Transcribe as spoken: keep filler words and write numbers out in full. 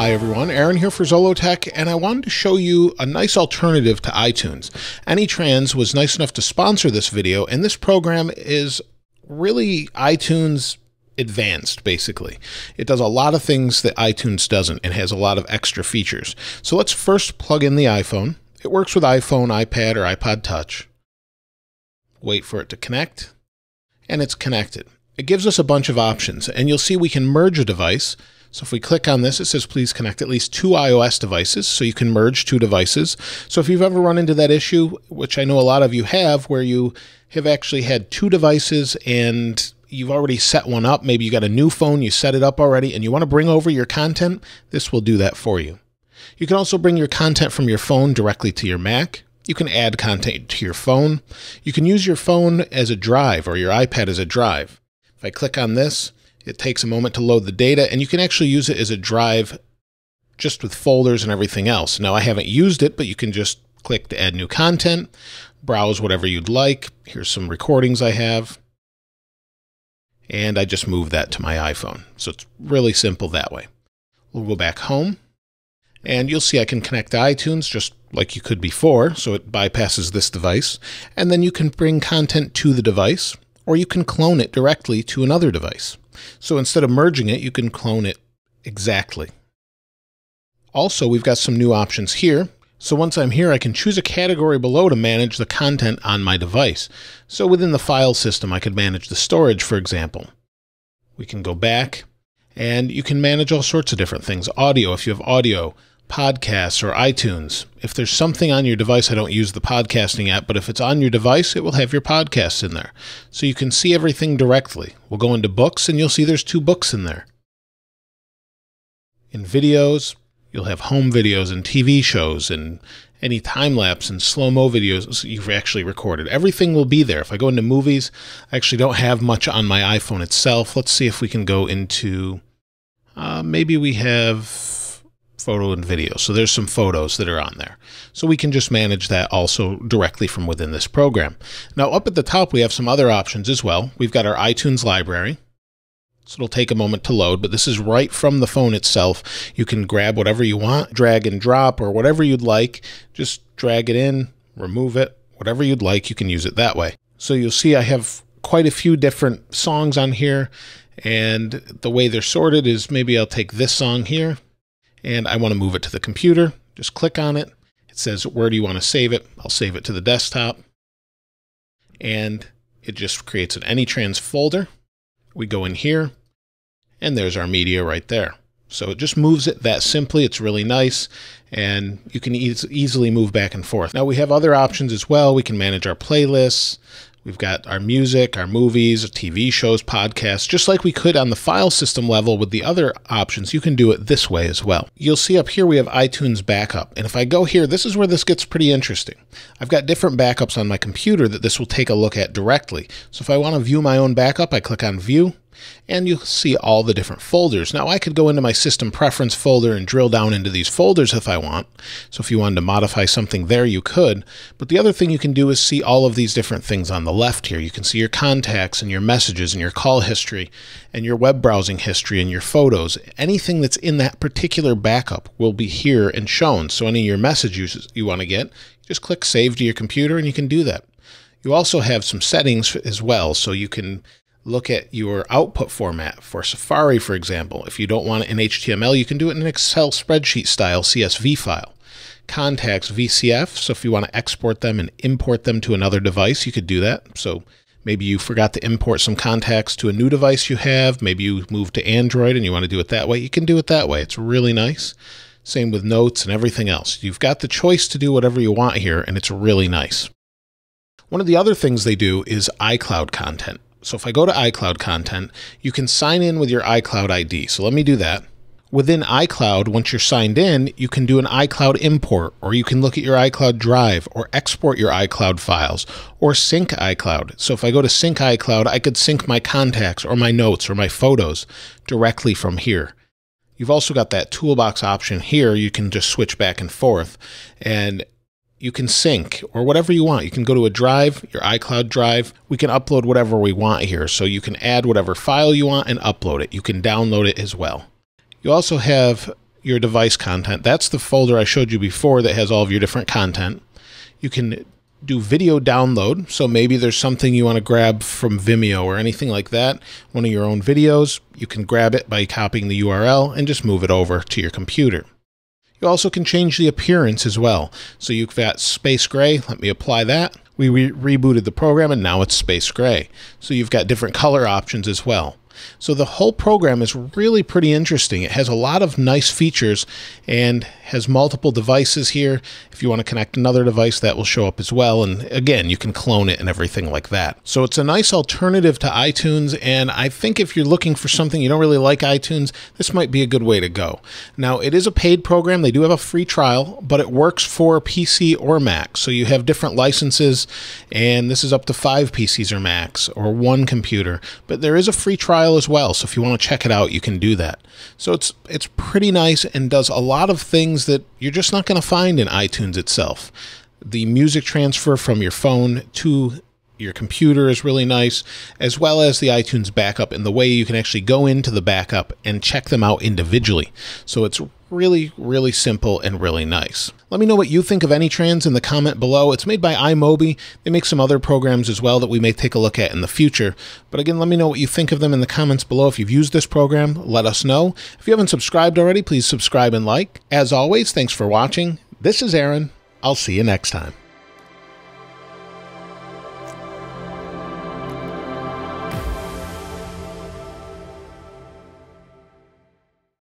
Hi everyone, Aaron here for Zolotech, and I wanted to show you a nice alternative to iTunes. AnyTrans was nice enough to sponsor this video, and this program is really iTunes advanced, basically. It does a lot of things that iTunes doesn't and has a lot of extra features. So let's first plug in the iPhone. It works with iPhone, iPad, or iPod Touch. Wait for it to connect, and it's connected. It gives us a bunch of options, and you'll see we can merge a device. So if we click on this, it says please connect at least two iOS devices, so you can merge two devices. So if you've ever run into that issue, which I know a lot of you have, where you have actually had two devices and you've already set one up, maybe you got a new phone, you set it up already, and you want to bring over your content, this will do that for you. You can also bring your content from your phone directly to your Mac. You can add content to your phone. You can use your phone as a drive or your iPad as a drive. If I click on this, it takes a moment to load the data, and you can actually use it as a drive just with folders and everything else. Now, I haven't used it, but you can just click to add new content, browse whatever you'd like. Here's some recordings I have. And I just moved that to my iPhone. So it's really simple that way. We'll go back home, and you'll see I can connect to iTunes just like you could before, so it bypasses this device. And then you can bring content to the device, or you can clone it directly to another device. So instead of merging it, you can clone it exactly. Also, we've got some new options here. So once I'm here, I can choose a category below to manage the content on my device. So within the file system, I could manage the storage, for example. We can go back, and you can manage all sorts of different things. Audio, if you have audio, podcasts, or iTunes. If there's something on your device, I don't use the podcasting app, but if it's on your device, it will have your podcasts in there. So you can see everything directly. We'll go into books, and you'll see there's two books in there. In videos, you'll have home videos and T V shows and any time-lapse and slow-mo videos you've actually recorded. Everything will be there. If I go into movies, I actually don't have much on my iPhone itself. Let's see if we can go into, uh, maybe we have photo and video. So there's some photos that are on there. So we can just manage that also directly from within this program. Now up at the top, we have some other options as well. We've got our iTunes library. So it'll take a moment to load, but this is right from the phone itself. You can grab whatever you want, drag and drop, or whatever you'd like. Just drag it in, remove it, whatever you'd like. You can use it that way. So you'll see I have quite a few different songs on here, and the way they're sorted is maybe I'll take this song here, and I want to move it to the computer. Just click on it. It says, where do you want to save it? I'll save it to the desktop. And it just creates an AnyTrans folder. We go in here, and there's our media right there. So it just moves it that simply. It's really nice, and you can e- easily move back and forth. Now we have other options as well. We can manage our playlists. We've got our music, our movies, T V shows, podcasts, just like we could on the file system level with the other options. You can do it this way as well. You'll see up here we have iTunes backup. And if I go here, this is where this gets pretty interesting. I've got different backups on my computer that this will take a look at directly. So if I want to view my own backup, I click on View, and you'll see all the different folders. Now I could go into my system preference folder and drill down into these folders if I want. So if you wanted to modify something there, you could. But the other thing you can do is see all of these different things on the left here. You can see your contacts and your messages and your call history and your web browsing history and your photos. Anything that's in that particular backup will be here and shown. So any of your messages you want to get, just click save to your computer and you can do that. You also have some settings as well, so you can look at your output format for Safari, for example. If you don't want it in H T M L, you can do it in an Excel spreadsheet style C S V file. Contacts V C F, so if you want to export them and import them to another device, you could do that. So maybe you forgot to import some contacts to a new device you have. Maybe you moved to Android and you want to do it that way. You can do it that way. It's really nice. Same with notes and everything else. You've got the choice to do whatever you want here, and it's really nice. One of the other things they do is iCloud content. So if I go to iCloud content, you can sign in with your iCloud I D. So let me do that. Within iCloud, once you're signed in, you can do an iCloud import, or you can look at your iCloud drive, or export your iCloud files, or sync iCloud. So if I go to sync iCloud, I could sync my contacts or my notes or my photos directly from here. You've also got that toolbox option here. You can just switch back and forth, and you can sync or whatever you want. You can go to a drive, your iCloud drive. We can upload whatever we want here. So you can add whatever file you want and upload it. You can download it as well. You also have your device content. That's the folder I showed you before that has all of your different content. You can do video download. So maybe there's something you want to grab from Vimeo or anything like that, one of your own videos. You can grab it by copying the U R L and just move it over to your computer. You also can change the appearance as well. So you've got space gray. Let me apply that. We re rebooted the program and now it's space gray. So you've got different color options as well. So the whole program is really pretty interesting. It has a lot of nice features and has multiple devices here. If you want to connect another device, that will show up as well. And again, you can clone it and everything like that. So it's a nice alternative to iTunes. And I think if you're looking for something, you don't really like iTunes, this might be a good way to go. Now, it is a paid program. They do have a free trial, but it works for P C or Mac. So you have different licenses, and this is up to five P Cs or Macs or one computer. But there is a free trial as well, so if you want to check it out, you can do that. So it's it's pretty nice and does a lot of things that you're just not going to find in iTunes itself. The music transfer from your phone to your computer is really nice, as well as the iTunes backup and the way you can actually go into the backup and check them out individually. So it's really, really simple and really nice. Let me know what you think of AnyTrans in the comment below. It's made by iMobi. They make some other programs as well that we may take a look at in the future. But again, let me know what you think of them in the comments below. If you've used this program, let us know. If you haven't subscribed already, please subscribe and like. As always, thanks for watching. This is Aaron. I'll see you next time.